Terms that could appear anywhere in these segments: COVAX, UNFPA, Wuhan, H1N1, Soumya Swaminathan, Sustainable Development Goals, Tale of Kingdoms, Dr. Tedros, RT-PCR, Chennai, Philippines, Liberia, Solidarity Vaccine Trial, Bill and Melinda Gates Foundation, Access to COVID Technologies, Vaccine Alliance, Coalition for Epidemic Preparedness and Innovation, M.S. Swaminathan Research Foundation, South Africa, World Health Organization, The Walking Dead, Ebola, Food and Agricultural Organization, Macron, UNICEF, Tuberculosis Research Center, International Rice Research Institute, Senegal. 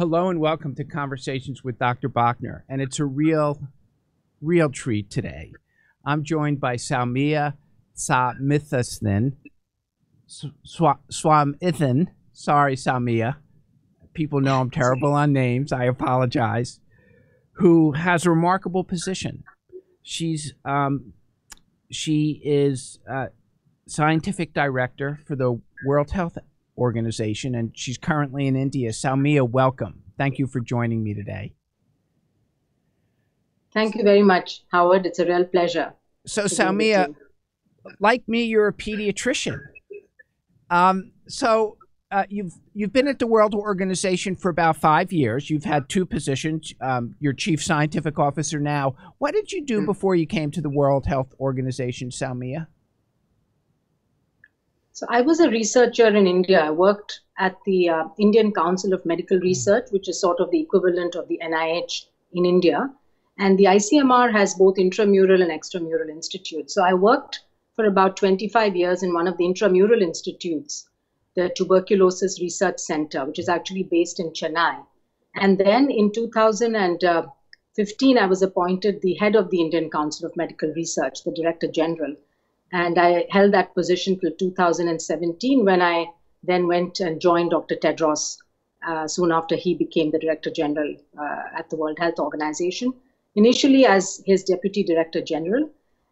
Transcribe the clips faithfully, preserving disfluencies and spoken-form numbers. Hello and welcome to Conversations with Doctor Bauchner, and it's a real, real treat today. I'm joined by Soumya Swaminathan, Swaminathan, sorry Soumya, people know I'm terrible on names, I apologize, who has a remarkable position. She's, um, she is uh, scientific director for the World Health Organization, and she's currently in India. Soumya, welcome. Thank you for joining me today. Thank you very much, Howard. It's a real pleasure. So Soumya, like me, you're a pediatrician. Um, so uh, you've you've been at the World Organization for about five years. You've had two positions. Um, you're chief scientific officer now. What did you do before you came to the World Health Organization, Soumya? So I was a researcher in India. I worked at the uh, Indian Council of Medical Research, which is sort of the equivalent of the N I H in India. And the I C M R has both intramural and extramural institutes. So I worked for about twenty-five years in one of the intramural institutes, the Tuberculosis Research Center, which is actually based in Chennai. And then in two thousand fifteen, I was appointed the head of the Indian Council of Medical Research, the Director General. And I held that position till two thousand seventeen, when I then went and joined Doctor Tedros uh, soon after he became the Director General uh, at the World Health Organization, initially as his Deputy Director General.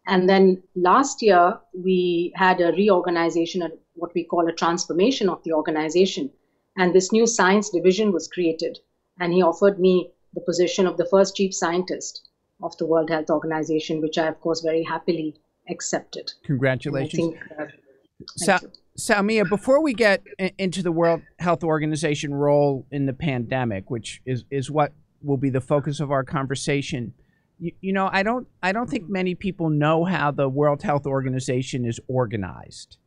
And then last year, we had a reorganization, of what we call a transformation of the organization. And this new science division was created. And he offered me the position of the first chief scientist of the World Health Organization, which I, of course, very happily accepted. Congratulations. I think, uh, so, Soumya, before we get into the World Health Organization role in the pandemic, which is, is what will be the focus of our conversation, you, you know, I don't, I don't think many people know how the World Health Organization is organized.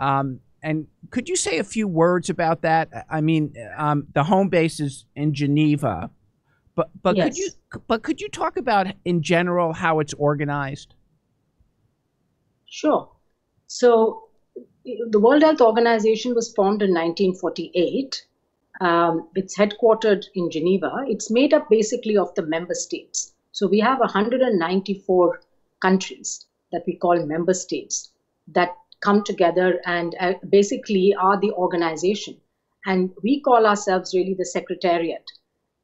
Um, and could you say a few words about that? I mean, um, the home base is in Geneva, but, but, yes. could you, but could you talk about in general how it's organized? Sure. So the World Health Organization was formed in nineteen forty-eight. Um, it's headquartered in Geneva. It's made up basically of the member states. So we have one hundred ninety-four countries that we call member states that come together and uh, basically are the organization. And we call ourselves really the secretariat.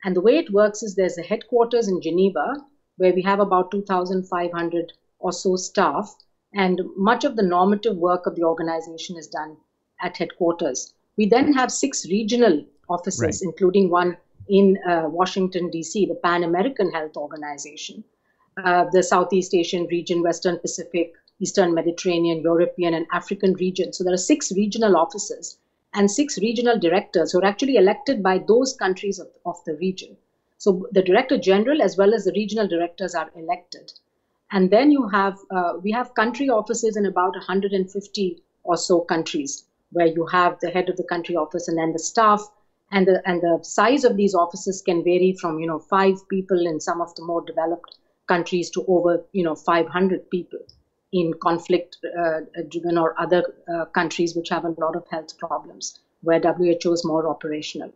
And the way it works is there's a headquarters in Geneva where we have about two thousand five hundred or so staff. And much of the normative work of the organization is done at headquarters. We then have six regional offices, right, including one in uh, Washington, D C, the Pan American Health Organization, uh, the Southeast Asian region, Western Pacific, Eastern Mediterranean, European, and African region. So there are six regional offices and six regional directors who are actually elected by those countries of, of the region. So the Director General as well as the regional directors are elected. And then you have, uh, we have country offices in about one hundred fifty or so countries, where you have the head of the country office and then the staff, and the, and the size of these offices can vary from, you know, five people in some of the more developed countries to over, you know, five hundred people in conflict-driven uh, or other uh, countries which have a lot of health problems, where W H O is more operational.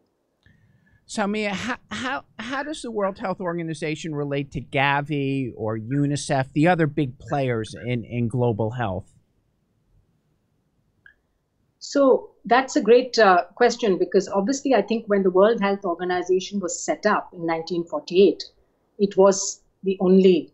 Soumya, how, how, how does the World Health Organization relate to Gavi or UNICEF, the other big players in, in global health? So that's a great uh, question, because obviously I think when the World Health Organization was set up in nineteen forty-eight, it was the only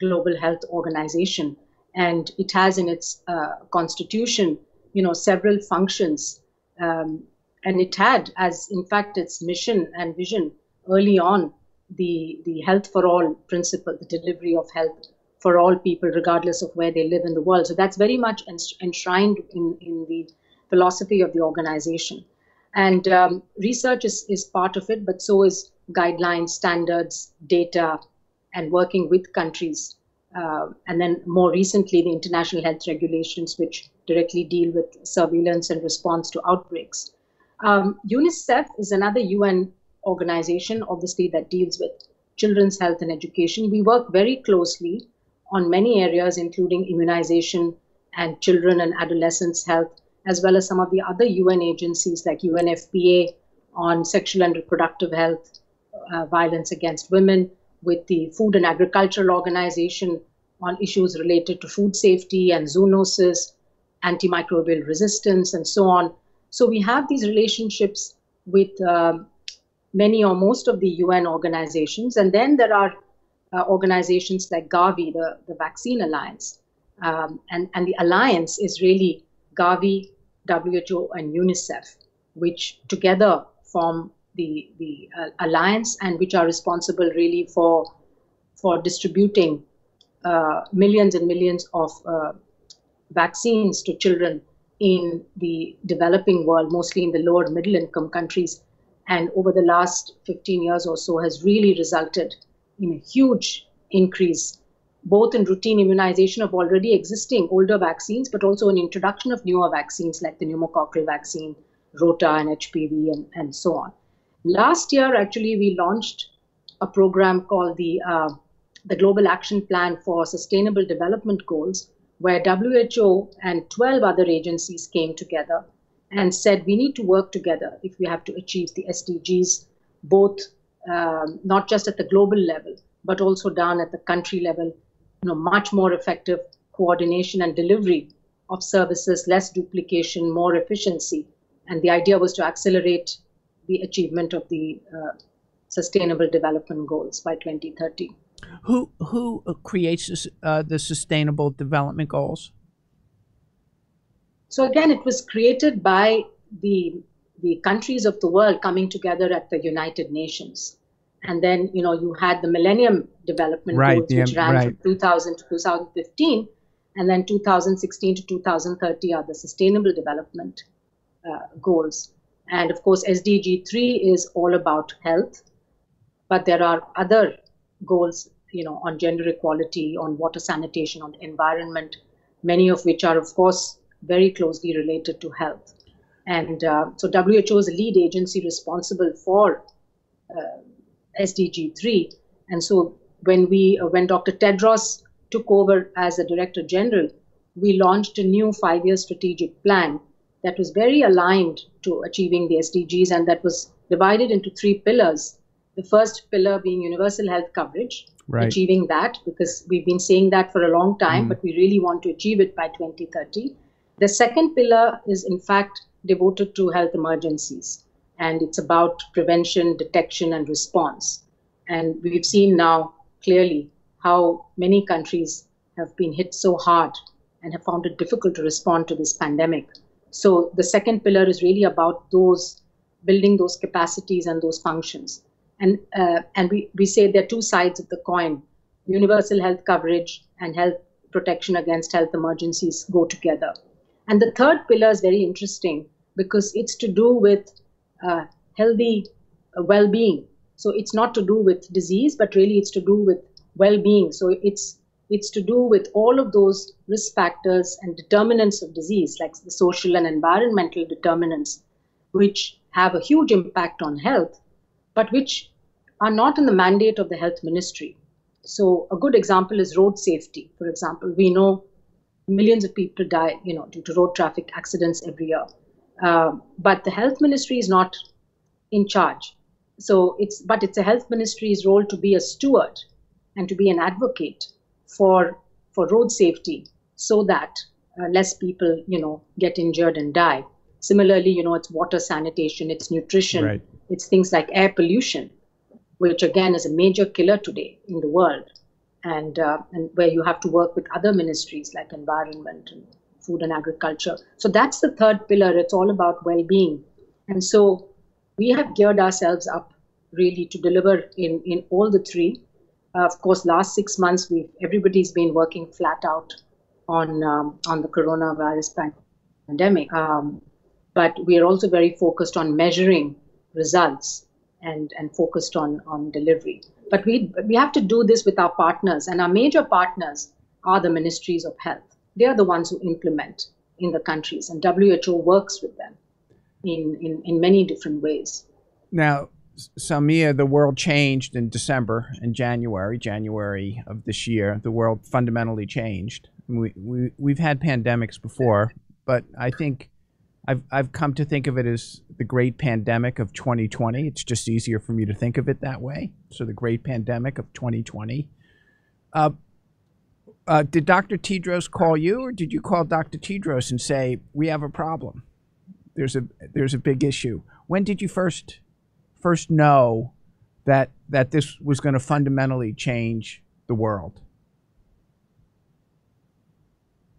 global health organization. And it has in its uh, constitution, you know, several functions, um, and it had, as in fact its mission and vision early on, the, the health for all principle, the delivery of health for all people, regardless of where they live in the world. So that's very much enshrined in, in the philosophy of the organization. And um, research is, is part of it, but so is guidelines, standards, data, and working with countries. Uh, and then more recently, the international health regulations, which directly deal with surveillance and response to outbreaks. Um, UNICEF is another U N organization, obviously, that deals with children's health and education. We work very closely on many areas, including immunization and children and adolescents' health, as well as some of the other U N agencies like U N F P A on sexual and reproductive health, uh, violence against women, with the Food and Agricultural Organization on issues related to food safety and zoonosis, antimicrobial resistance, and so on. So we have these relationships with uh, many or most of the U N organizations. And then there are uh, organizations like Gavi, the, the Vaccine Alliance. Um, and, and the alliance is really Gavi, W H O, and UNICEF, which together form the, the uh, alliance, and which are responsible really for, for distributing uh, millions and millions of uh, vaccines to children in the developing world, mostly in the lower middle income countries, and over the last fifteen years or so has really resulted in a huge increase, both in routine immunization of already existing older vaccines, but also an introduction of newer vaccines like the pneumococcal vaccine, Rota and H P V, and, and so on. Last year, actually, we launched a program called the, uh, the Global Action Plan for Sustainable Development Goals, where W H O and twelve other agencies came together and said we need to work together if we have to achieve the S D Gs, both um, not just at the global level, but also down at the country level, you know, much more effective coordination and delivery of services, less duplication, more efficiency. And the idea was to accelerate the achievement of the uh, Sustainable Development Goals by twenty thirty. Who who creates this, uh, the Sustainable Development Goals? So again, it was created by the the countries of the world coming together at the United Nations, and then you know you had the Millennium Development right, Goals, which yeah, ran right. from two thousand to two thousand fifteen, and then two thousand sixteen to two thousand thirty are the Sustainable Development uh, Goals, and of course S D G three is all about health, but there are other goals, you know, on gender equality, on water sanitation, on the environment, many of which are, of course, very closely related to health. And uh, so W H O is a lead agency responsible for uh, S D G three. And so when we, uh, when Doctor Tedros took over as the Director General, we launched a new five-year strategic plan that was very aligned to achieving the S D Gs, and that was divided into three pillars. The first pillar being universal health coverage, right. achieving that, because we've been saying that for a long time, mm. but we really want to achieve it by twenty thirty. The second pillar is, in fact, devoted to health emergencies, and it's about prevention, detection, and response. And we've seen now clearly how many countries have been hit so hard and have found it difficult to respond to this pandemic. So the second pillar is really about those, building those capacities and those functions. And, uh, and we, we say there are two sides of the coin. Universal health coverage and health protection against health emergencies go together. And the third pillar is very interesting because it's to do with uh, healthy well-being. So it's not to do with disease, but really it's to do with well-being. So it's, it's to do with all of those risk factors and determinants of disease, like the social and environmental determinants, which have a huge impact on health, but which are not in the mandate of the health ministry. So a good example is road safety. For example, we know millions of people die, you know, due to road traffic accidents every year. Uh, but the health ministry is not in charge. So it's, but it's the health ministry's role to be a steward and to be an advocate for for road safety, so that uh, less people, you know, get injured and die. Similarly, you know, it's water sanitation, it's nutrition. Right. It's things like air pollution, which again is a major killer today in the world, and, uh, and where you have to work with other ministries like environment and food and agriculture. So that's the third pillar. It's all about well-being. And so we have geared ourselves up really to deliver in, in all the three. Uh, of course, last six months, we've, everybody's been working flat out on, um, on the coronavirus pandemic. Um, but we are also very focused on measuring results and and focused on on delivery, but we we have to do this with our partners, and our major partners are the ministries of health. They are the ones who implement in the countries, and W H O works with them in in, in many different ways. Now, Soumya, the world changed in December and January January of this year. The world fundamentally changed. We, we we've had pandemics before, but I think I've, I've come to think of it as the great pandemic of twenty twenty. It's just easier for me to think of it that way. So the great pandemic of twenty twenty. Uh, uh, did Doctor Tedros call you, or did you call Doctor Tedros and say, we have a problem? There's a, there's a big issue. When did you first, first know that, that this was going to fundamentally change the world?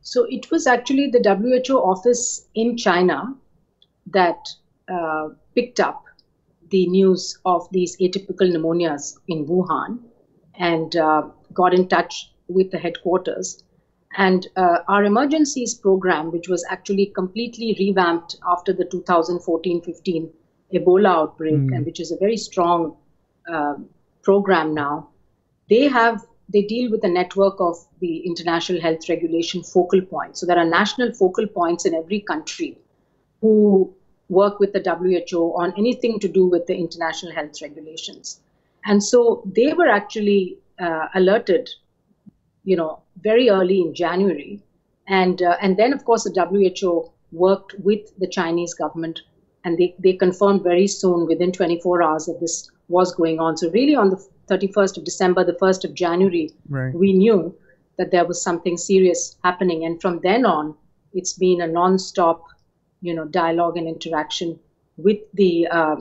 So it was actually the W H O office in China that uh, picked up the news of these atypical pneumonias in Wuhan and uh, got in touch with the headquarters. And uh, our emergencies program, which was actually completely revamped after the two thousand fourteen fifteen Ebola outbreak, mm. and which is a very strong uh, program now, they have they deal with a network of the International Health Regulation focal points. So there are national focal points in every country who work with the W H O on anything to do with the international health regulations. And so they were actually uh, alerted, you know, very early in January. And, uh, and then, of course, the W H O worked with the Chinese government, and they, they confirmed very soon, within twenty-four hours, that this was going on. So really on the thirty-first of December, the first of January, right, we knew that there was something serious happening. And from then on, it's been a nonstop, you know, dialogue and interaction with the uh,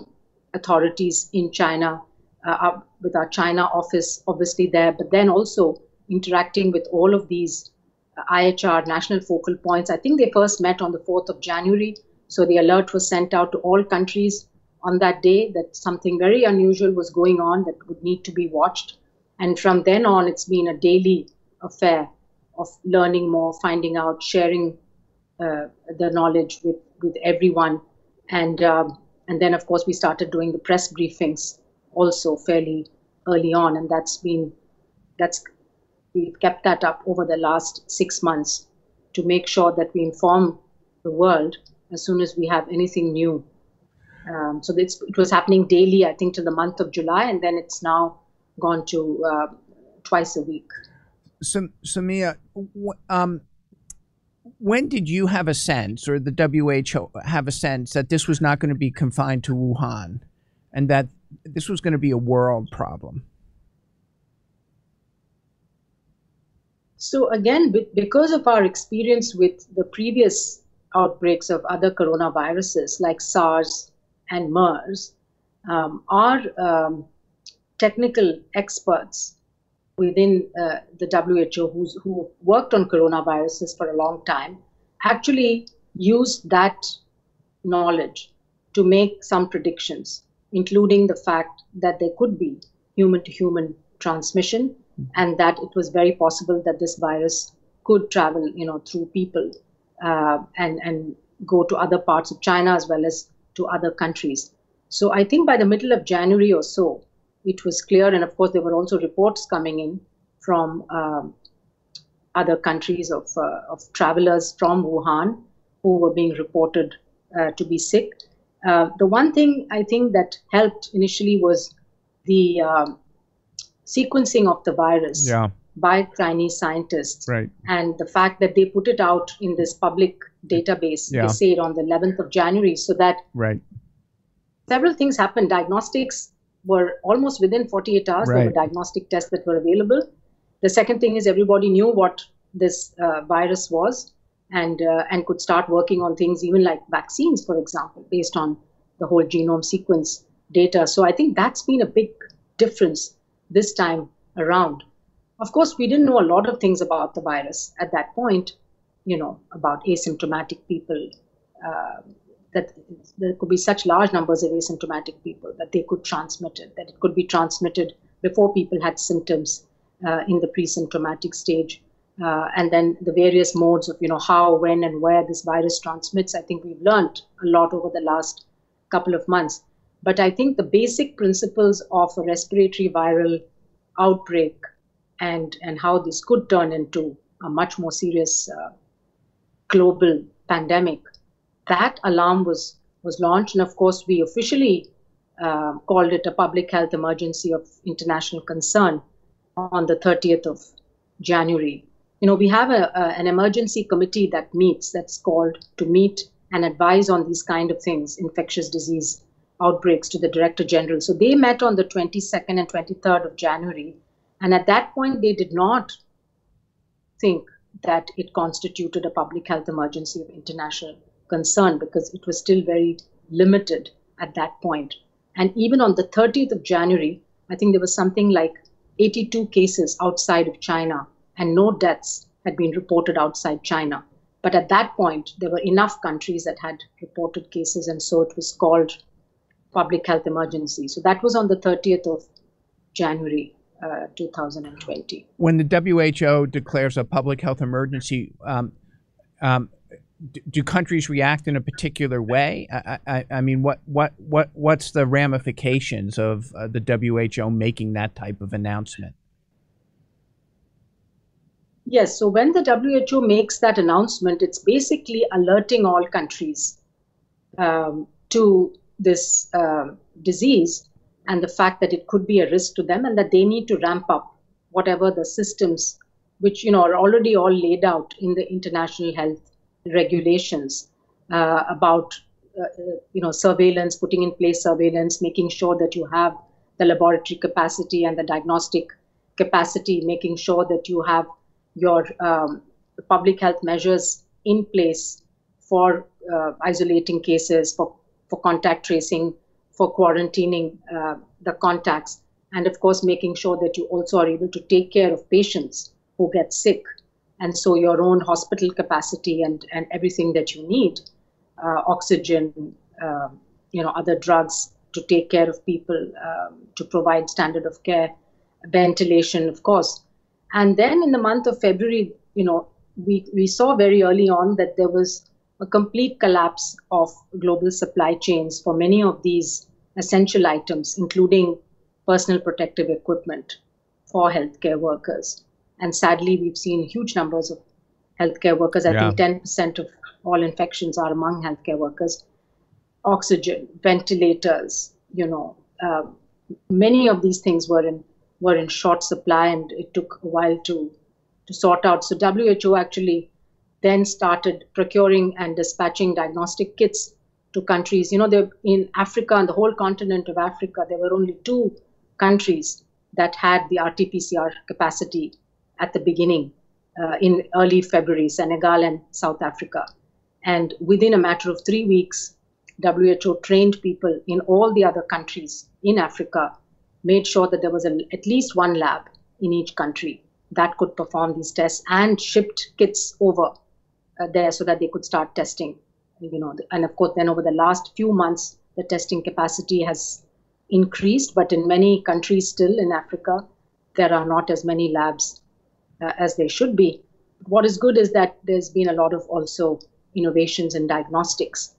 authorities in China, uh, with our China office, obviously there, but then also interacting with all of these I H R national focal points. I think they first met on the fourth of January. So the alert was sent out to all countries on that day that something very unusual was going on that would need to be watched. And from then on, it's been a daily affair of learning more, finding out, sharing uh, the knowledge with, with everyone. And, um, and then, of course, we started doing the press briefings also fairly early on. And that's been, that's, we've kept that up over the last six months to make sure that we inform the world as soon as we have anything new. Um, so it's, it was happening daily, I think, till the month of July, and then it's now gone to uh, twice a week. So, Soumya, um, when did you have a sense, or the W H O have a sense, that this was not going to be confined to Wuhan and that this was going to be a world problem? So again, because of our experience with the previous outbreaks of other coronaviruses like SARS and MERS, um, our um, technical experts within uh, the W H O who's, who worked on coronaviruses for a long time actually used that knowledge to make some predictions, including the fact that there could be human-to-human transmission and that it was very possible that this virus could travel, you know, through people uh, and, and go to other parts of China as well as to other countries. So I think by the middle of January or so, it was clear. And of course, there were also reports coming in from um, other countries of, uh, of travelers from Wuhan who were being reported uh, to be sick. Uh, the one thing I think that helped initially was the um, sequencing of the virus, yeah, by Chinese scientists, right, and the fact that they put it out in this public database, yeah, they say it on the eleventh of January, so that, right, several things happened. Diagnostics were almost within forty-eight hours, right, there were diagnostic tests that were available. The second thing is everybody knew what this uh, virus was and, uh, and could start working on things even like vaccines, for example, based on the whole genome sequence data. So I think that's been a big difference this time around. Of course, we didn't know a lot of things about the virus at that point, you know, about asymptomatic people, uh, that there could be such large numbers of asymptomatic people that they could transmit it, that it could be transmitted before people had symptoms uh, in the pre-symptomatic stage. Uh, and then the various modes of, you know, how, when, and where this virus transmits, I think we've learned a lot over the last couple of months. But I think the basic principles of a respiratory viral outbreak and, and how this could turn into a much more serious uh, global pandemic, that alarm was, was launched. And of course, we officially uh, called it a public health emergency of international concern on the thirtieth of January. You know, we have a, a, an emergency committee that meets, that's called to meet and advise on these kind of things, infectious disease outbreaks, to the Director General. So they met on the twenty-second and twenty-third of January. And at that point, they did not think that it constituted a public health emergency of international concern, because it was still very limited at that point. And even on the thirtieth of January, I think there was something like eighty-two cases outside of China, and no deaths had been reported outside China. But at that point, there were enough countries that had reported cases, and so it was called public health emergency. So that was on the thirtieth of January, uh, two thousand twenty. When the W H O declares a public health emergency, um, um, do countries react in a particular way? I, I, I mean, what, what, what, what's the ramifications of uh, the W H O making that type of announcement? Yes, so when the W H O makes that announcement, it's basically alerting all countries um, to this uh, disease and the fact that it could be a risk to them, and that they need to ramp up whatever the systems which, you know, are already all laid out in the international health regulations uh, about, uh, you know, surveillance, putting in place surveillance, making sure that you have the laboratory capacity and the diagnostic capacity, making sure that you have your um, public health measures in place for uh, isolating cases, for for contact tracing, for quarantining uh, the contacts, and of course making sure that you also are able to take care of patients who get sick, and so your own hospital capacity and, and everything that you need, uh, oxygen, uh, you know, other drugs to take care of people, um, to provide standard of care, ventilation, of course. And then in the month of February, you know, we, we saw very early on that there was a complete collapse of global supply chains for many of these essential items, including personal protective equipment for healthcare workers. And sadly, we've seen huge numbers of healthcare workers. I yeah. think ten percent of all infections are among healthcare workers. Oxygen, ventilators, you know, uh, many of these things were in were in short supply, and it took a while to to sort out. So W H O actually then started procuring and dispatching diagnostic kits to countries. You know, they're in Africa, and the whole continent of Africa, there were only two countries that had the R T P C R capacity at the beginning uh, in early February, Senegal and South Africa. And within a matter of three weeks, W H O trained people in all the other countries in Africa, made sure that there was a, at least one lab in each country that could perform these tests, and shipped kits over Uh, there so that they could start testing, you know. And of course, then over the last few months, the testing capacity has increased, but in many countries still in Africa, there are not as many labs uh, as there should be. What is good is that there's been a lot of also innovations in diagnostics,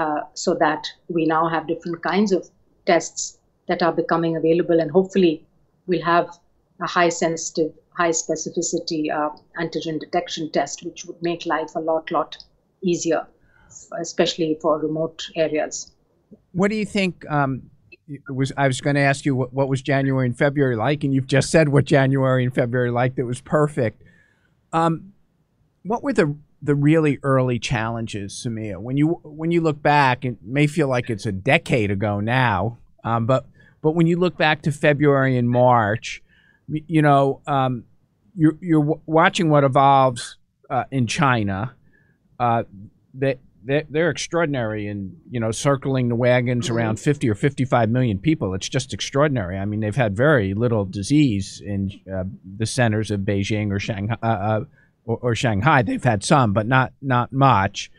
uh, so that we now have different kinds of tests that are becoming available, and hopefully we'll have a high sensitive, high specificity uh, antigen detection test, which would make life a lot, lot easier, especially for remote areas. What do you think um, was, I was going to ask you what, what was January and February like, and you've just said what January and February like, that was perfect. Um, what were the, the really early challenges, Soumya? When you, when you look back, it may feel like it's a decade ago now, um, but, but when you look back to February and March, you know, um, you're, you're w watching what evolves uh, in China. Uh, they, they're, they're extraordinary in, you know, circling the wagons around fifty or fifty-five million people. It's just extraordinary. I mean, they've had very little disease in uh, the centers of Beijing or Shanghai, uh, uh, or, or Shanghai. They've had some, but not, not much.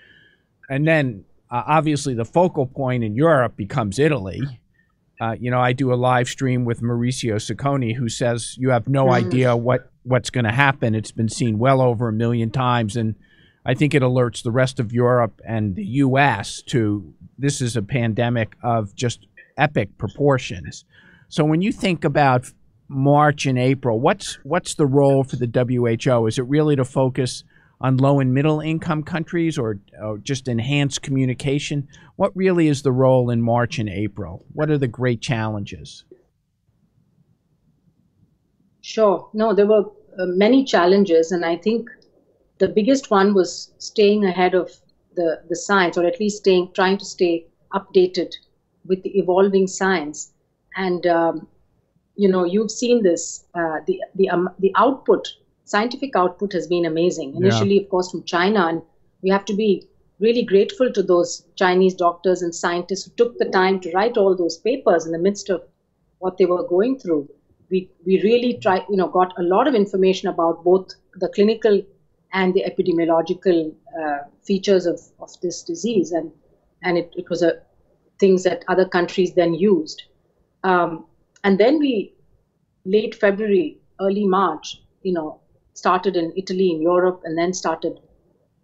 And then, uh, obviously, the focal point in Europe becomes Italy. Uh, you know, I do a live stream with Maurizio Sacconi, who says you have no idea what, what's going to happen. It's been seen well over a million times, and I think it alerts the rest of Europe and the U S to this is a pandemic of just epic proportions. So when you think about March and April, what's, what's the role for the W H O? Is it really to focus on low and middle income countries, or, or just enhance communication? What really is the role in March and April? What are the great challenges? Sure. No, there were uh, many challenges, and I think the biggest one was staying ahead of the, the science, or at least staying, trying to stay updated with the evolving science. And, um, you know, you've seen this, uh, the, the, um, the output, scientific output has been amazing. Initially, yeah. of course, from China, and we have to be really grateful to those Chinese doctors and scientists who took the time to write all those papers in the midst of what they were going through. We, we really try, you know, got a lot of information about both the clinical and the epidemiological uh, features of, of this disease. And, and it, it was a, things that other countries then used. Um, and then we, late February, early March, you know, started in Italy, in Europe, and then started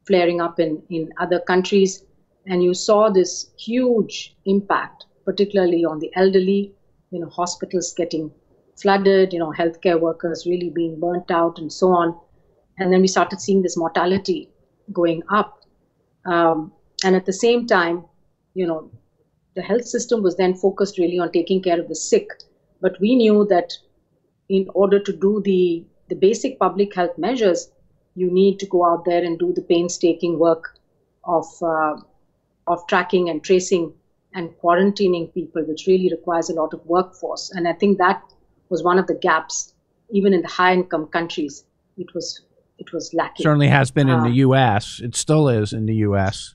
flaring up in, in other countries. And you saw this huge impact, particularly on the elderly, you know, hospitals getting flooded, you know, healthcare workers really being burnt out and so on. And then we started seeing this mortality going up. Um, and at the same time, you know, the health system was then focused really on taking care of the sick. But we knew that in order to do the, the basic public health measures, you need to go out there and do the painstaking work of, uh, of tracking and tracing and quarantining people, which really requires a lot of workforce. And I think that was one of the gaps, even in the high-income countries. It was it was lacking. Certainly has been in uh, the U S It still is in the U S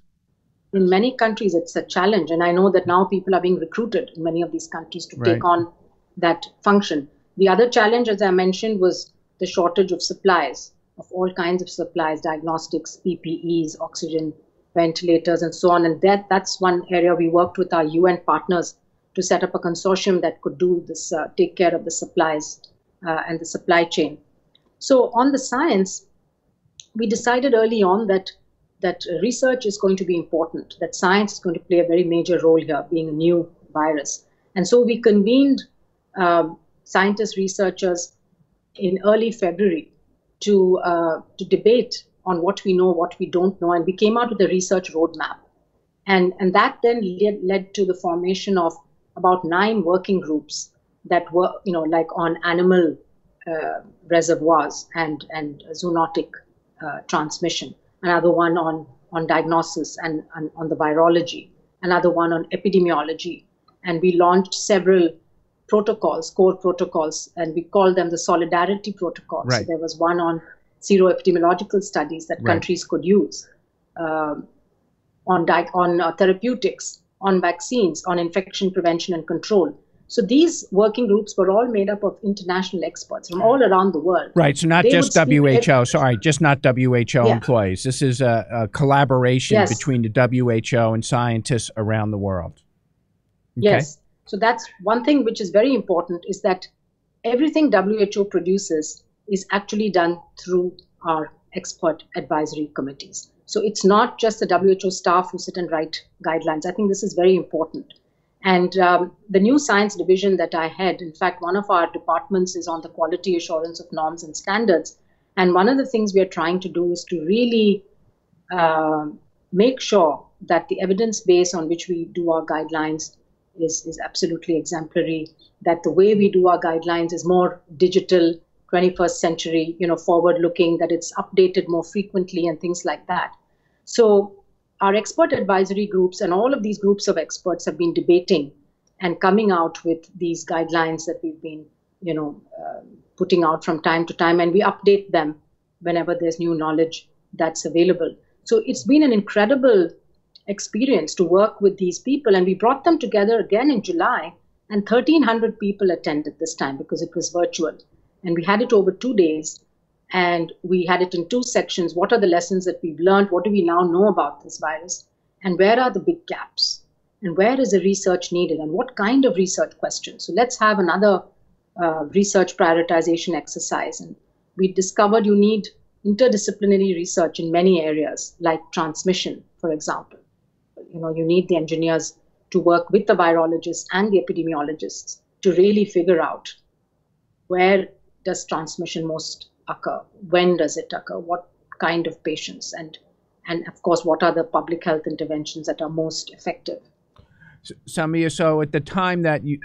In many countries, it's a challenge. And I know that now people are being recruited in many of these countries to right. take on that function. The other challenge, as I mentioned, was the shortage of supplies, of all kinds of supplies, diagnostics, P P Es, oxygen, ventilators, and so on. And that that's one area we worked with our U N partners to set up a consortium that could do this, uh, take care of the supplies uh, and the supply chain. So on the science, we decided early on that that research is going to be important, that science is going to play a very major role here, being a new virus. And so we convened um, scientists, researchers in early February to uh, to debate on what we know, what we don't know, and we came out with a research roadmap. And, and that then led, led to the formation of about nine working groups that were, you know, like on animal uh, reservoirs and, and zoonotic uh, transmission, another one on, on diagnosis and, and on the virology, another one on epidemiology. And we launched several protocols, core protocols, and we called them the Solidarity Protocols. Right. So there was one on sero-epidemiological studies that right. countries could use, um, on, di on uh, therapeutics, on vaccines, on infection prevention and control. So these working groups were all made up of international experts from all around the world. Right, so not they just W H O, sorry, just not W H O yeah. employees. This is a, a collaboration yes. between the W H O and scientists around the world. Okay. Yes, so that's one thing which is very important, is that everything W H O produces is actually done through our expert advisory committees. So it's not just the W H O staff who sit and write guidelines. I think this is very important. And um, the new science division that I head, in fact, one of our departments is on the quality assurance of norms and standards. And one of the things we are trying to do is to really uh, make sure that the evidence base on which we do our guidelines is, is absolutely exemplary, that the way we do our guidelines is more digital, twenty-first century, you know, forward-looking, that it's updated more frequently and things like that. So our expert advisory groups and all of these groups of experts have been debating and coming out with these guidelines that we've been, you know, uh, putting out from time to time, and we update them whenever there's new knowledge that's available. So it's been an incredible experience to work with these people, and we brought them together again in July, and thirteen hundred people attended this time because it was virtual. And we had it over two days. And we had it in two sections. What are the lessons that we've learned? What do we now know about this virus? And where are the big gaps? And where is the research needed? And what kind of research questions? So let's have another uh, research prioritization exercise. And we discovered you need interdisciplinary research in many areas, like transmission, for example. You know, you need the engineers to work with the virologists and the epidemiologists to really figure out where does transmission most occur, when does it occur, what kind of patients, and and of course what are the public health interventions that are most effective. So, Soumya, so at the time that you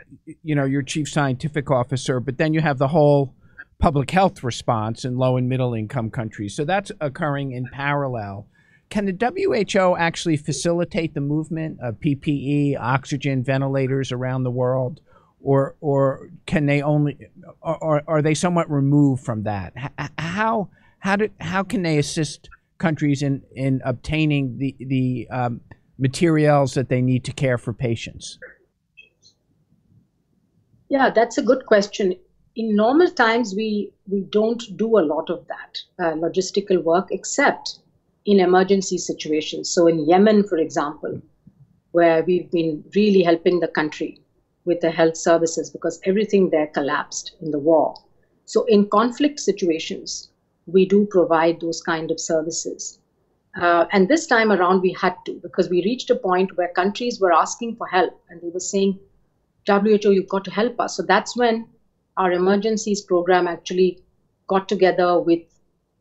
you know you're chief scientific officer, but then you have the whole public health response in low and middle income countries, so that's occurring in parallel Can the W H O actually facilitate the movement of P P E, oxygen, ventilators around the world, or or can they only, or are they somewhat removed from that? How how do how can they assist countries in in obtaining the the um, materials that they need to care for patients? Yeah, that's a good question. In normal times, we we don't do a lot of that uh, logistical work, except in emergency situations. So in Yemen, for example, where we've been really helping the country with the health services because everything there collapsed in the war. So in conflict situations, we do provide those kind of services. Uh, and this time around, we had to, because we reached a point where countries were asking for help and they were saying, W H O, you've got to help us. So that's when our emergencies program actually got together with,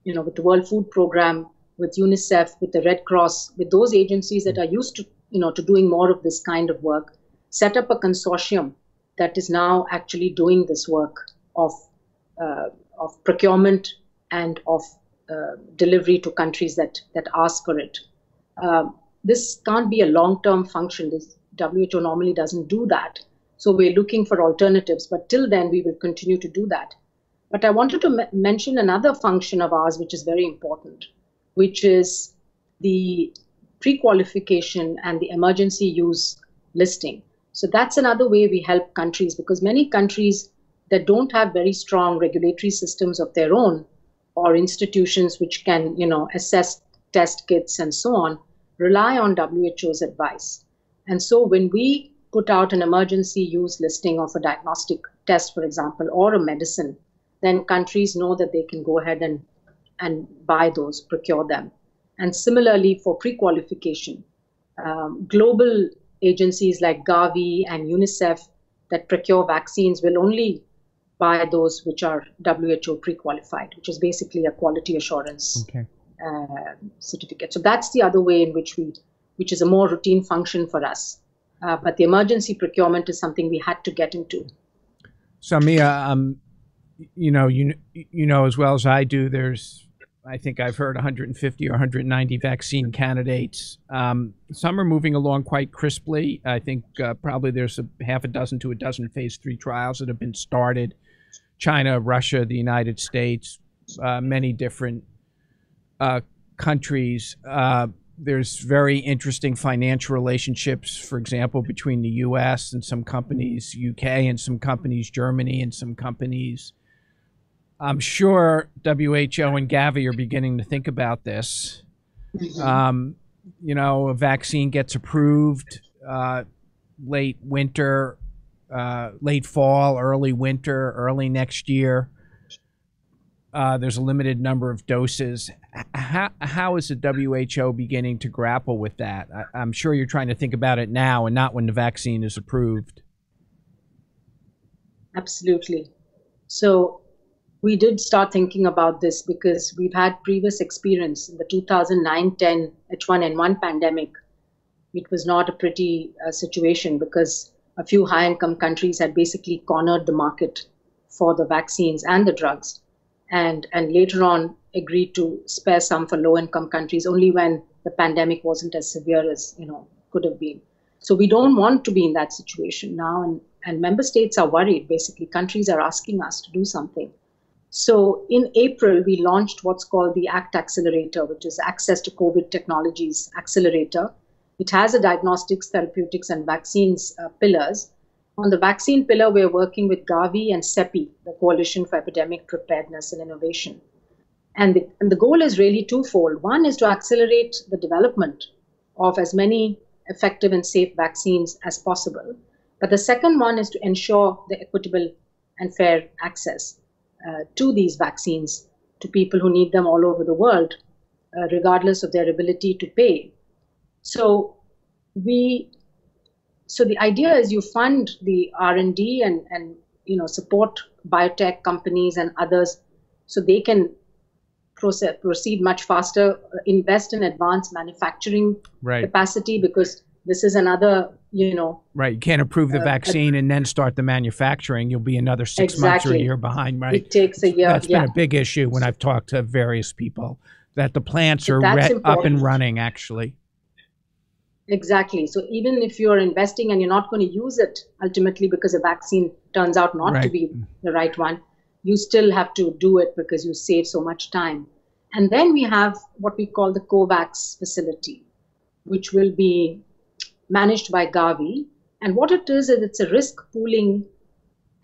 you know, with the World Food Program, with UNICEF, with the Red Cross, with those agencies that are used to, you know, to doing more of this kind of work, set up a consortium that is now actually doing this work of, uh, of procurement and of uh, delivery to countries that, that ask for it. Uh, this can't be a long-term function. This W H O normally doesn't do that. So we're looking for alternatives, but till then we will continue to do that. But I wanted to m- mention another function of ours, which is very important, which is the pre-qualification and the emergency use listing. So that's another way we help countries, because many countries that don't have very strong regulatory systems of their own or institutions which can, you know, assess test kits and so on, rely on W H O's advice. And so when we put out an emergency use listing of a diagnostic test, for example, or a medicine, then countries know that they can go ahead and and buy those, procure them. And similarly for pre-qualification, um, global agencies like Gavi and UNICEF that procure vaccines will only buy those which are W H O pre-qualified, which is basically a quality assurance okay. uh, certificate. So that's the other way in which we, which is a more routine function for us. Uh, but the emergency procurement is something we had to get into. So Mia, um, you know, you, you know as well as I do, there's, I think I've heard one hundred fifty or one hundred ninety vaccine candidates. Um, some are moving along quite crisply. I think uh, probably there's a half a dozen to a dozen phase three trials that have been started. China, Russia, the United States, uh, many different uh, countries. Uh, there's very interesting financial relationships, for example, between the U S and some companies, U K and some companies, Germany and some companies. I'm sure W H O and Gavi are beginning to think about this. Um, you know, a vaccine gets approved uh, late winter, uh, late fall, early winter, early next year. Uh, there's a limited number of doses. How, how is the W H O beginning to grapple with that? I, I'm sure you're trying to think about it now and not when the vaccine is approved. Absolutely. So we did start thinking about this because we've had previous experience in the two thousand nine ten H one N one pandemic. It was not a pretty uh, situation because a few high-income countries had basically cornered the market for the vaccines and the drugs, and, and later on agreed to spare some for low-income countries only when the pandemic wasn't as severe as, you know, could have been. So we don't want to be in that situation now, and, and member states are worried. Basically, countries are asking us to do something. So in April, we launched what's called the ACT Accelerator, which is Access to COVID Technologies Accelerator. It has a diagnostics, therapeutics, and vaccines uh, pillars. On the vaccine pillar, we're working with Gavi and CEPI, the Coalition for Epidemic Preparedness and Innovation. And the, and the goal is really twofold. One is to accelerate the development of as many effective and safe vaccines as possible. But the second one is to ensure the equitable and fair access Uh, to these vaccines, to people who need them all over the world, uh, regardless of their ability to pay. So we, so the idea is you fund the R and D and, and you know, support biotech companies and others so they can proce- proceed much faster, invest in advanced manufacturing right. capacity, because this is another, you know. Right. You can't approve the uh, vaccine and then start the manufacturing. You'll be another six exactly. months or a year behind, right? It takes a year. That's yeah. been a big issue when I've talked to various people. that the plants are re- up and running, actually. Exactly. So even if you're investing and you're not going to use it ultimately because a vaccine turns out not right. to be the right one, you still have to do it because you save so much time. And then we have what we call the COVAX facility, which will be managed by Gavi. And what it is, is it's a risk pooling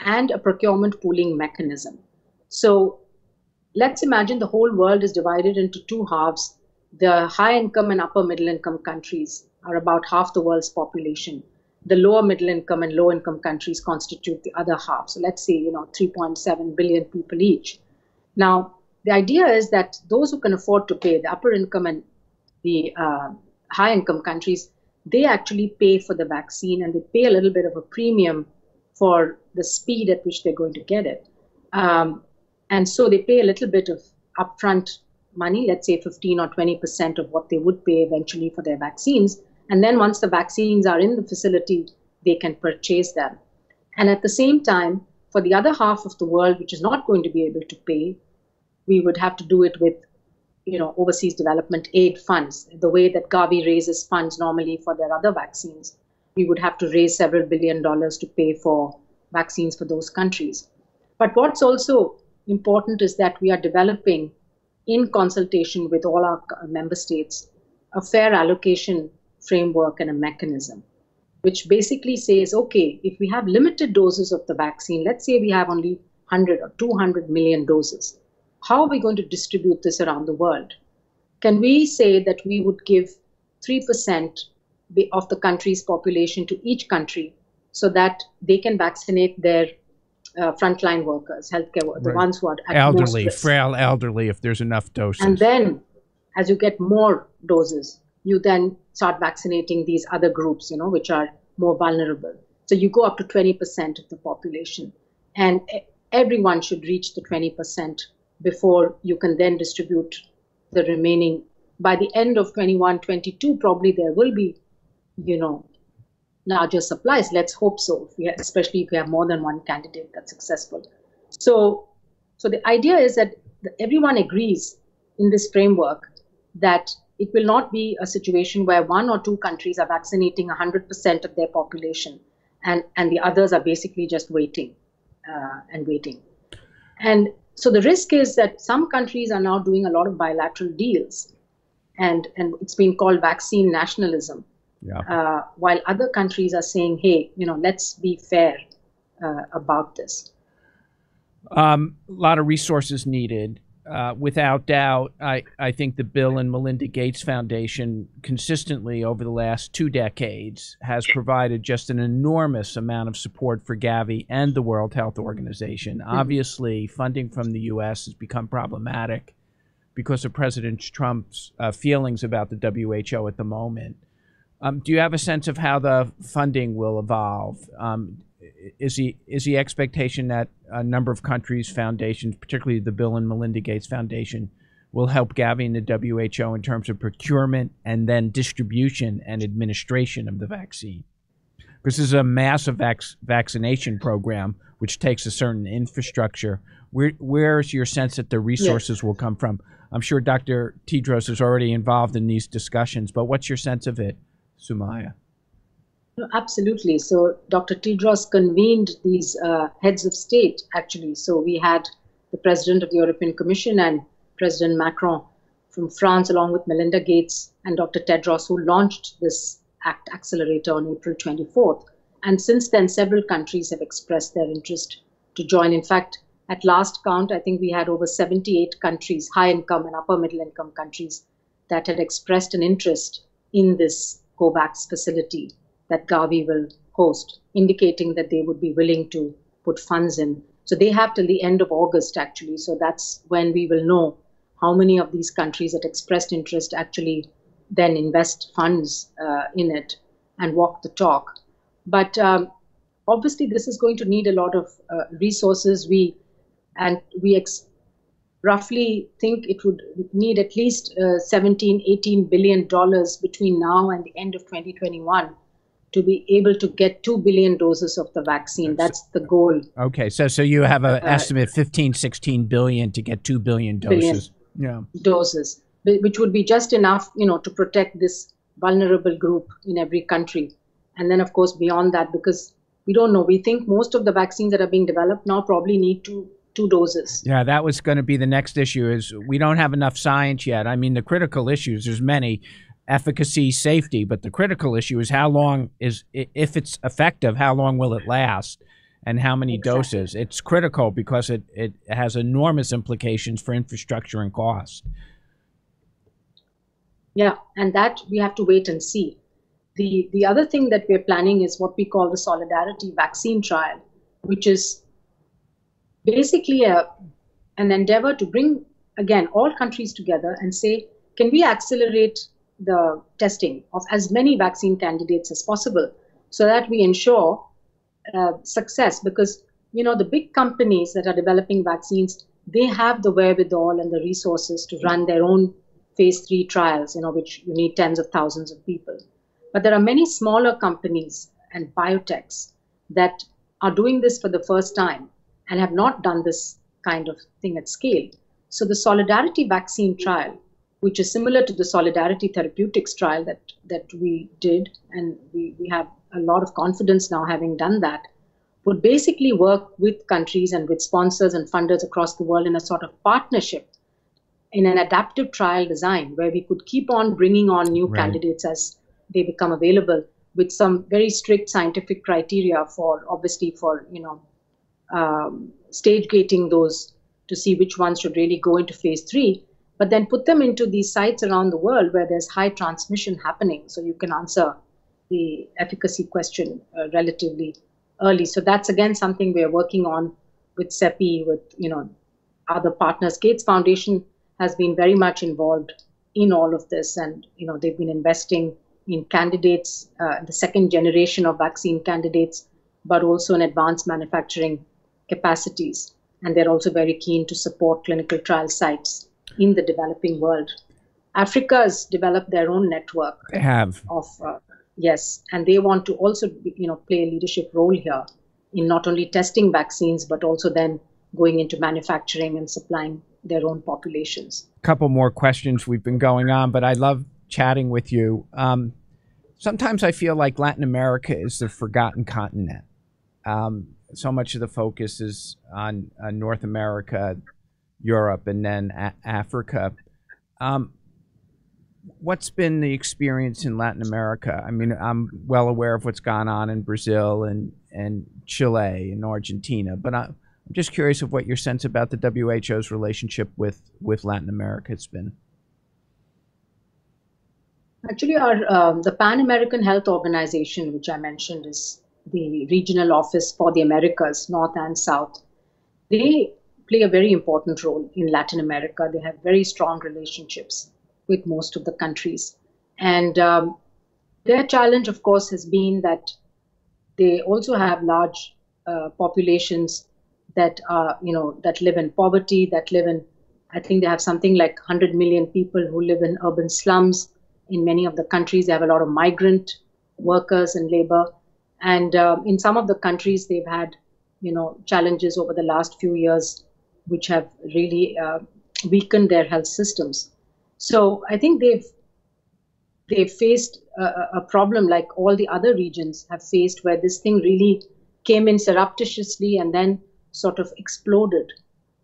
and a procurement pooling mechanism. So let's imagine the whole world is divided into two halves. The high income and upper middle income countries are about half the world's population. The lower middle income and low income countries constitute the other half. So let's say, you know, three point seven billion people each. Now, the idea is that those who can afford to pay, the upper income and the uh, high income countries, they actually pay for the vaccine, and they pay a little bit of a premium for the speed at which they're going to get it. Um, and so they pay a little bit of upfront money, let's say fifteen or twenty percent of what they would pay eventually for their vaccines. And then once the vaccines are in the facility, they can purchase them. And at the same time, for the other half of the world, which is not going to be able to pay, we would have to do it with, you know, overseas development aid funds. The way that Gavi raises funds normally for their other vaccines, we would have to raise several billion dollars to pay for vaccines for those countries. But what's also important is that we are developing, in consultation with all our member states, a fair allocation framework and a mechanism, which basically says, okay, if we have limited doses of the vaccine, let's say we have only one hundred or two hundred million doses, how are we going to distribute this around the world? Can we say that we would give three percent of the country's population to each country so that they can vaccinate their uh, frontline workers, healthcare workers, right. the ones who are at elderly, most frail elderly, if there's enough doses. And then as you get more doses, you then start vaccinating these other groups, you know, which are more vulnerable. So you go up to twenty percent of the population, and everyone should reach the twenty percent before you can then distribute the remaining. By the end of twenty-one, twenty-two, probably there will be, you know, larger supplies. Let's hope so, if we have, especially if we have more than one candidate that's successful. So, so the idea is that everyone agrees in this framework that it will not be a situation where one or two countries are vaccinating one hundred percent of their population, and, and the others are basically just waiting uh, and waiting. And so the risk is that some countries are now doing a lot of bilateral deals, and, and it's been called vaccine nationalism, yeah. uh, while other countries are saying, hey, you know, let's be fair uh, about this. Um, a lot of resources needed. Uh, without doubt, I, I think the Bill and Melinda Gates Foundation consistently over the last two decades has provided just an enormous amount of support for Gavi and the World Health Organization. Mm-hmm. Obviously, funding from the U S has become problematic because of President Trump's uh, feelings about the W H O at the moment. Um, do you have a sense of how the funding will evolve? Um, Is the, is the expectation that a number of countries, foundations, particularly the Bill and Melinda Gates Foundation, will help Gavi and the W H O in terms of procurement and then distribution and administration of the vaccine? Because this is a massive vac vaccination program, which takes a certain infrastructure. Where, where's your sense that the resources yes. will come from? I'm sure Doctor Tedros is already involved in these discussions, but what's your sense of it, Soumya? Absolutely. So Doctor Tedros convened these uh, heads of state, actually. So we had the President of the European Commission and President Macron from France, along with Melinda Gates and Doctor Tedros, who launched this ACT Accelerator on April twenty-fourth. And since then, several countries have expressed their interest to join. In fact, at last count, I think we had over seventy-eight countries, high-income and upper-middle-income countries, that had expressed an interest in this COVAX facility that Gavi will host, indicating that they would be willing to put funds in. So they have till the end of August, actually. So that's when we will know how many of these countries that expressed interest actually then invest funds uh, in it and walk the talk. But um, obviously, this is going to need a lot of uh, resources. We and we ex roughly think it would need at least uh, seventeen, eighteen billion dollars between now and the end of twenty twenty-one. To be able to get two billion doses of the vaccine. That's the goal. Okay, so so you have an uh, estimate fifteen, sixteen billion to get two billion doses. Billion yeah. Doses. which would be just enough, you know, to protect this vulnerable group in every country. And then, of course, beyond that, because we don't know, we think most of the vaccines that are being developed now probably need to two doses. Yeah, that was going to be the next issue, is we don't have enough science yet. I mean, the critical issues, there's many, efficacy, safety, but the critical issue is how long is, if it's effective, how long will it last and how many exactly. doses? It's critical because it, it has enormous implications for infrastructure and cost. Yeah, and that we have to wait and see. The, the other thing that we're planning is what we call the Solidarity Vaccine Trial, which is basically a, an endeavor to bring, again, all countries together and say, can we accelerate the testing of as many vaccine candidates as possible so that we ensure uh, success? Because, you know, the big companies that are developing vaccines, they have the wherewithal and the resources to run their own phase three trials, you know, which you need tens of thousands of people. But there are many smaller companies and biotechs that are doing this for the first time and have not done this kind of thing at scale. So the Solidarity Vaccine Trial, which is similar to the Solidarity Therapeutics Trial that, that we did, and we, we have a lot of confidence now having done that, would basically work with countries and with sponsors and funders across the world in a sort of partnership in an adaptive trial design where we could keep on bringing on new right. candidates as they become available, with some very strict scientific criteria for, obviously, for, you know, Um, stage gating those to see which ones should really go into phase three, but then put them into these sites around the world where there's high transmission happening, so you can answer the efficacy question uh, relatively early. So that's, again, something we're working on with SEPI, with, you know, other partners. Gates Foundation has been very much involved in all of this, and, you know, they've been investing in candidates, uh, the second generation of vaccine candidates, but also in advanced manufacturing capacities, and they're also very keen to support clinical trial sites in the developing world. Africa has developed their own network. They have. Of, uh, yes, and they want to also, you know, play a leadership role here in not only testing vaccines, but also then going into manufacturing and supplying their own populations. A couple more questions. We've been going on, but I love chatting with you. Um, sometimes I feel like Latin America is the forgotten continent. Um, So much of the focus is on uh, North America, Europe, and then a Africa. Um, what's been the experience in Latin America? I mean, I'm well aware of what's gone on in Brazil and, and Chile and Argentina, but I'm just curious of what your sense about the W H O's relationship with, with Latin America has been. Actually, our, um, the Pan American Health Organization, which I mentioned, is the regional office for the Americas, North and South. They play a very important role in Latin America. They have very strong relationships with most of the countries. And um, their challenge, of course, has been that they also have large uh, populations that are, you know, that live in poverty, that live in, I think they have something like one hundred million people who live in urban slums. In many of the countries, they have a lot of migrant workers and labor. And uh, in some of the countries, they've had, you know, challenges over the last few years, which have really uh, weakened their health systems. So I think they've they've faced a, a problem like all the other regions have faced, where this thing really came in surreptitiously and then sort of exploded,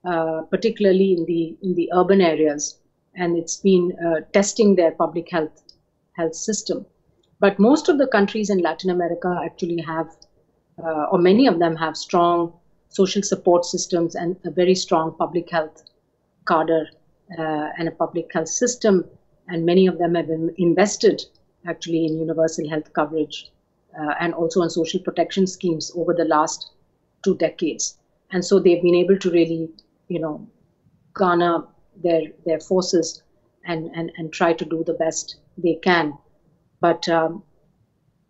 uh, particularly in the in the urban areas, and it's been uh, testing their public health health system. But most of the countries in Latin America actually have, uh, or many of them have, strong social support systems and a very strong public health cadre uh, and a public health system. And many of them have invested actually in universal health coverage uh, and also on social protection schemes over the last two decades. And so they've been able to really, you know, garner their, their forces and, and, and try to do the best they can. But um,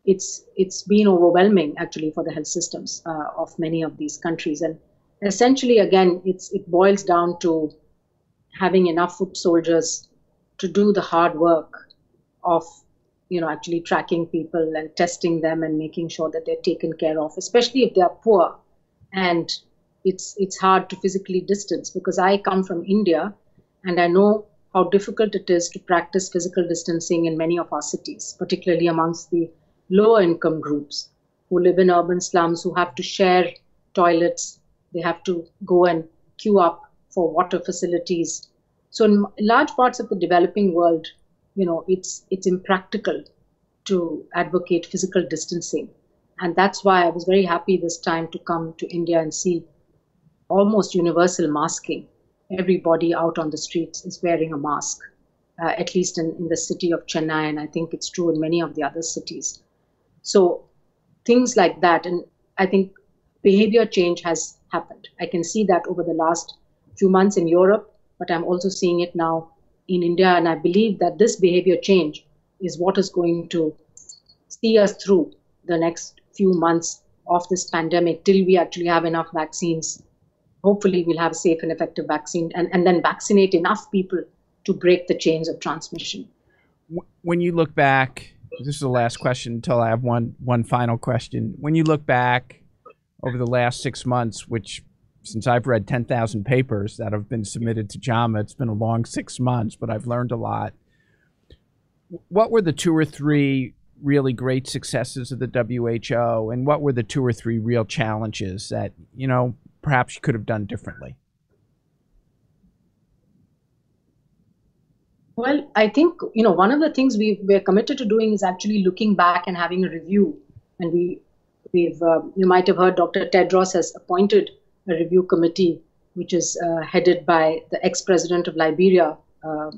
it's it's been overwhelming actually for the health systems uh, of many of these countries, and essentially again it's it boils down to having enough foot soldiers to do the hard work of, you know, actually tracking people and testing them and making sure that they're taken care of, especially if they are poor, and it's it's hard to physically distance. Because I come from India, and I know how difficult it is to practice physical distancing in many of our cities, particularly amongst the lower income groups who live in urban slums, who have to share toilets, they have to go and queue up for water facilities. So in large parts of the developing world, you know, it's it's impractical to advocate physical distancing. And that's why I was very happy this time to come to India and see almost universal masking. Everybody out on the streets is wearing a mask, uh, at least in, in the city of Chennai, and I think it's true in many of the other cities. So things like that, and I think behavior change has happened. I can see that over the last few months in Europe, but I'm also seeing it now in India, and I believe that this behavior change is what is going to see us through the next few months of this pandemic till we actually have enough vaccines. Hopefully we'll have a safe and effective vaccine and, and then vaccinate enough people to break the chains of transmission. When you look back, this is the last question until I have one, one final question. When you look back over the last six months, which since I've read ten thousand papers that have been submitted to JAMA, it's been a long six months, but I've learned a lot. What were the two or three really great successes of the W H O, and what were the two or three real challenges that, you know, perhaps you could have done differently? Well, I think, you know, one of the things we we're committed to doing is actually looking back and having a review. And we, we've, uh, you might have heard Doctor Tedros has appointed a review committee, which is uh, headed by the ex-president of Liberia, uh,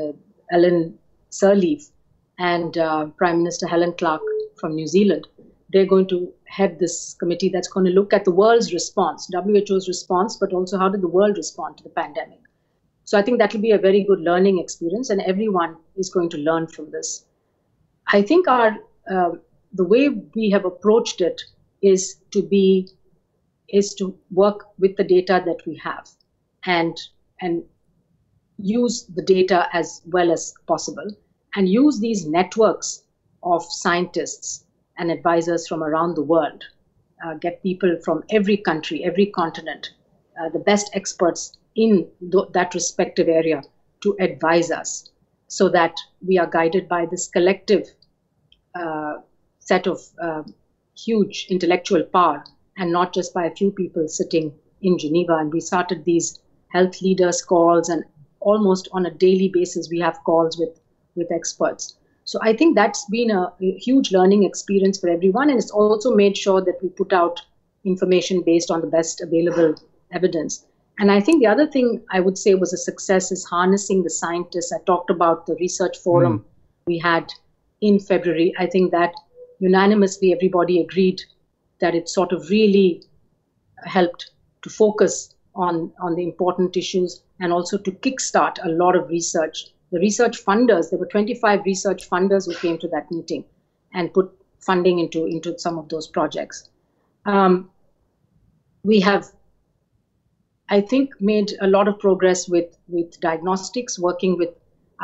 uh, Ellen Sirleaf, and uh, Prime Minister Helen Clark from New Zealand. They're going to head this committee that's going to look at the world's response, W H O's response, but also how did the world respond to the pandemic. So I think that will be a very good learning experience, and everyone is going to learn from this. I think our uh, the way we have approached it is to be is to work with the data that we have, and and use the data as well as possible, and use these networks of scientists and advisors from around the world, uh, get people from every country, every continent, uh, the best experts in th that respective area to advise us, so that we are guided by this collective uh, set of uh, huge intellectual power and not just by a few people sitting in Geneva. And we started these health leaders calls, and almost on a daily basis we have calls with, with experts. So I think that's been a, a huge learning experience for everyone, and it's also made sure that we put out information based on the best available evidence. And I think the other thing I would say was a success is harnessing the scientists. I talked about the research forum mm. we had in February. I think that unanimously everybody agreed that it sort of really helped to focus on, on the important issues and also to kickstart a lot of research. The research funders, there were twenty-five research funders who came to that meeting and put funding into, into some of those projects. Um, we have, I think, made a lot of progress with, with diagnostics, working with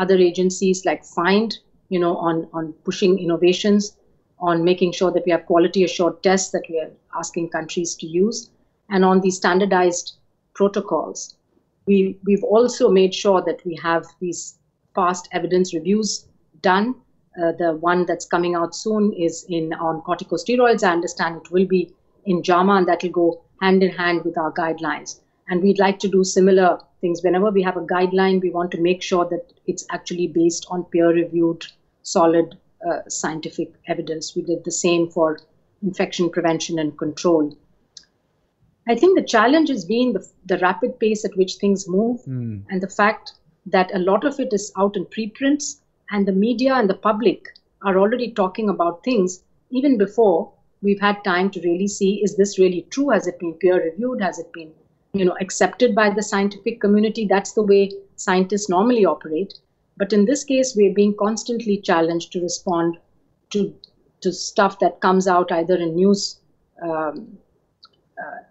other agencies like FIND, you know, on, on pushing innovations, on making sure that we have quality assured tests that we are asking countries to use, and on the standardized protocols. We, we've also made sure that we have these past evidence reviews done. Uh, the one that's coming out soon is in on corticosteroids. I understand it will be in JAMA, and that will go hand in hand with our guidelines. And we'd like to do similar things. Whenever we have a guideline, we want to make sure that it's actually based on peer-reviewed, solid uh, scientific evidence. We did the same for infection prevention and control. I think the challenge has been the, the rapid pace at which things move, mm. and the fact that a lot of it is out in preprints, and the media and the public are already talking about things even before we've had time to really see, is this really true? Has it been peer reviewed? Has it been, you know, accepted by the scientific community? That's the way scientists normally operate. But in this case, we're being constantly challenged to respond to, to stuff that comes out either in news, um, uh,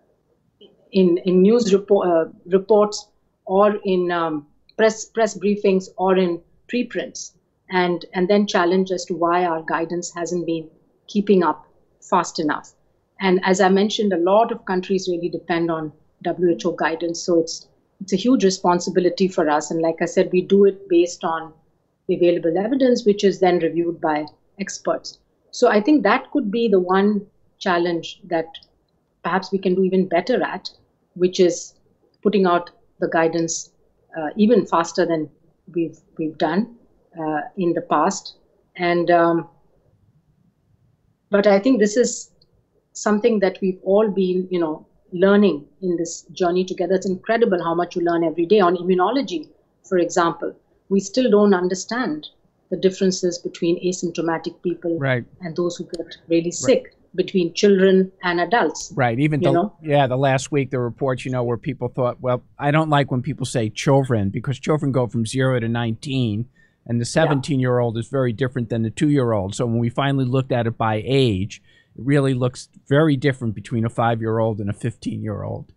in, in news report, uh, reports or in um, press press briefings or in preprints, and, and then challenge as to why our guidance hasn't been keeping up fast enough. And as I mentioned, a lot of countries really depend on W H O guidance, so it's it's a huge responsibility for us. And like I said, we do it based on the available evidence, which is then reviewed by experts. So I think that could be the one challenge that perhaps we can do even better at, which is putting out the guidance uh, even faster than we've we've done uh, in the past. And um, but I think this is something that we've all been, you know, learning in this journey together. It's incredible how much you learn every day on immunology, for example. We still don't understand the differences between asymptomatic people right. and those who get really sick. Right. Between children and adults. Right. Even though, yeah, the last week, the reports, you know, where people thought, well, I don't like when people say children, because children go from zero to nineteen, and the seventeen-year-old yeah. is very different than the two-year-old. So when we finally looked at it by age, it really looks very different between a five-year-old and a fifteen-year-old.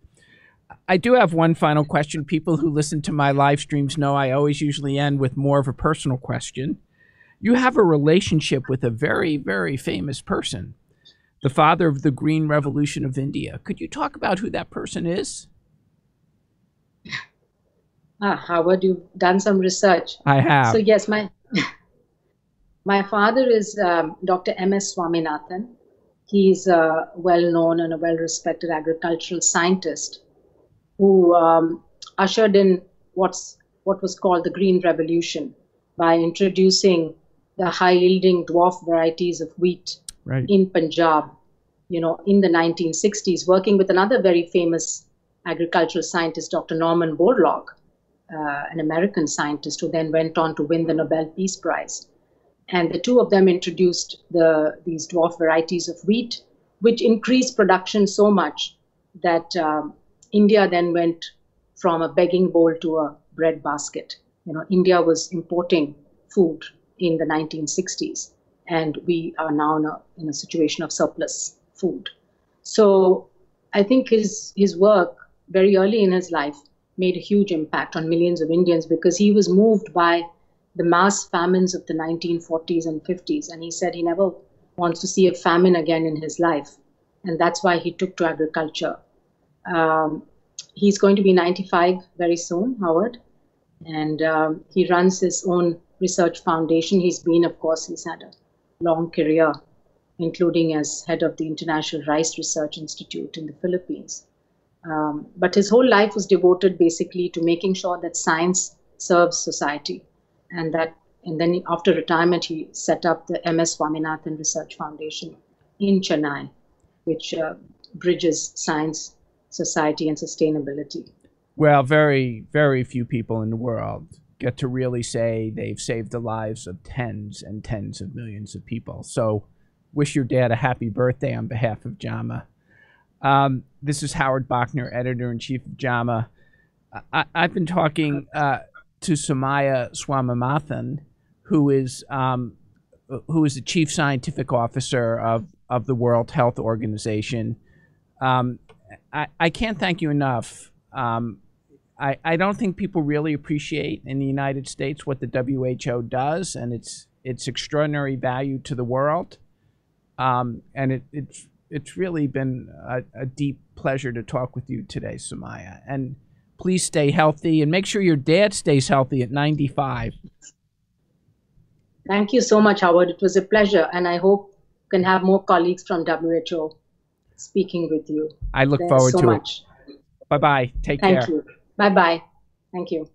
I do have one final question. People who listen to my live streams know I always usually end with more of a personal question. You have a relationship with a very, very famous person, the father of the Green Revolution of India. Could you talk about who that person is? Ah, Howard, you've done some research. I have. So yes, my my father is um, Doctor M S Swaminathan. He's a well-known and a well-respected agricultural scientist who um, ushered in what's what was called the Green Revolution by introducing the high-yielding dwarf varieties of wheat Right. in Punjab, you know, in the nineteen sixties, working with another very famous agricultural scientist, Doctor Norman Borlaug, uh, an American scientist who then went on to win the Nobel Peace Prize. And the two of them introduced the, these dwarf varieties of wheat, which increased production so much that um, India then went from a begging bowl to a bread basket. You know, India was importing food in the nineteen sixties. And we are now in a, in a situation of surplus food. So I think his, his work very early in his life made a huge impact on millions of Indians because he was moved by the mass famines of the nineteen forties and fifties. And he said he never wants to see a famine again in his life. And that's why he took to agriculture. Um, he's going to be ninety-five very soon, Howard. And um, he runs his own research foundation. He's been, of course, he's had a long career, including as head of the International Rice Research Institute in the Philippines. Um, but his whole life was devoted basically to making sure that science serves society. And that, and then after retirement, he set up the M S Swaminathan Research Foundation in Chennai, which uh, bridges science, society, and sustainability. Well, very, very few people in the world get to really say they've saved the lives of tens and tens of millions of people. So wish your dad a happy birthday on behalf of JAMA. Um, this is Howard Bauchner, editor-in-chief of JAMA. I, I've been talking uh, to Soumya Swaminathan, who is um, who is the chief scientific officer of, of the World Health Organization. Um, I, I can't thank you enough. Um, I, I don't think people really appreciate in the United States what the W H O does and its its extraordinary value to the world. Um, and it, it's, it's really been a, a deep pleasure to talk with you today, Soumya. And please stay healthy and make sure your dad stays healthy at ninety-five. Thank you so much, Howard. It was a pleasure. And I hope you can have more colleagues from W H O speaking with you. I look Thanks forward so to much. it. Bye-bye. Take Thank care. Thank you. Bye-bye. Thank you.